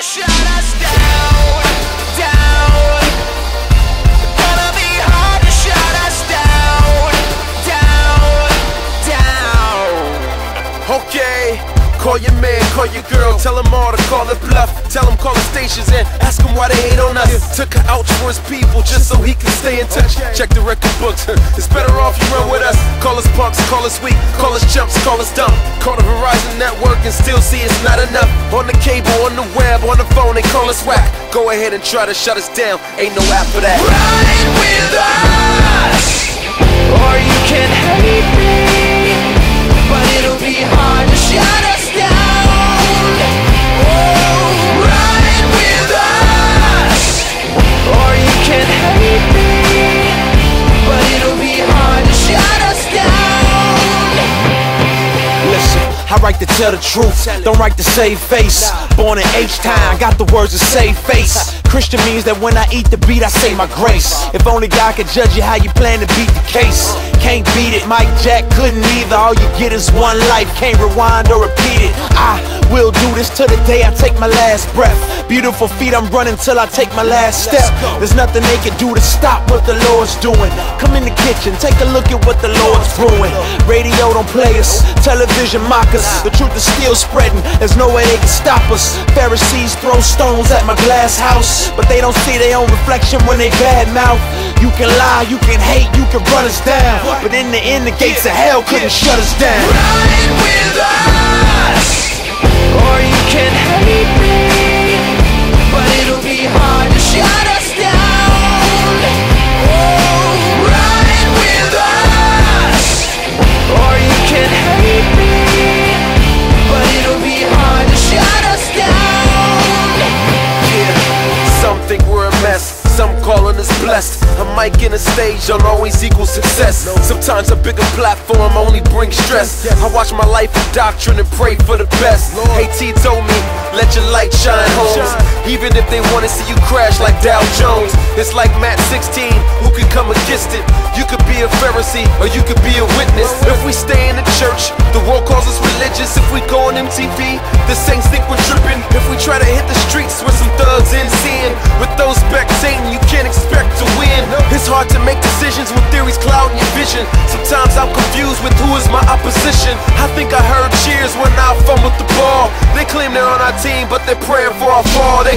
to shut us down, down. Gonna be hard to shut us down, down, down. Okay. Call your man, call your girl, tell them all to call it bluff. Tell them call the stations and ask them why they hate on us. Took her out for his people just so he can stay in touch. Check the record books, it's better off you run with us. Call us punks, call us weak, call us chumps, call us dumb. Call the Verizon Network and still see it's not enough. On the cable, on the web, on the phone, they call us whack. Go ahead and try to shut us down, ain't no app for that. Ride with us, or you can hate me, but it'll be hard to shut us down. I write to tell the truth, don't write to save face. Born in H-Town, got the words to save face. Christian means that when I eat the beat, I say my grace. If only God could judge you how you plan to beat the case. Can't beat it, Mike Jack couldn't either. All you get is one life, can't rewind or repeat it. I will do this till the day I take my last breath. Beautiful feet, I'm running till I take my last step. There's nothing they can do to stop what the Lord's doing. Come in the kitchen, take a look at what the Lord's brewing. Radio don't play us, television mock us. The truth is still spreading, there's no way they can stop us. Pharisees throw stones at my glass house, but they don't see their own reflection when they badmouth. You can lie, you can hate, you can run us down, but in the end the gates of hell couldn't shut us down. Ride with us, or you can hate me, but it'll be hard to shut us down. Oh, ride with us, or you can hate me, but it'll be hard to shut us down. Yeah, some think we're a mess, some calling us blessed. A mic and a stage don't always equal success. Sometimes a bigger platform only brings stress. I watch my life and doctrine and pray for the best. AT told me, let your light shine, Holmes. Even if they want to see you crash like Dow Jones, it's like Matt 16, who can come against it? You could be a Pharisee or you could be a witness. If we stay in the church, the world calls us religious. If we go on MTV, the saints think we're tripping. If we try to hit the streets with some thugs in sin, with those spectators, you can't expect to win. It's hard to make decisions when theories clouding your vision. Sometimes I'm confused with who is my opposition. I think I heard cheers when I fumbled the ball. They claim they're on our team, but they're praying for our fall. They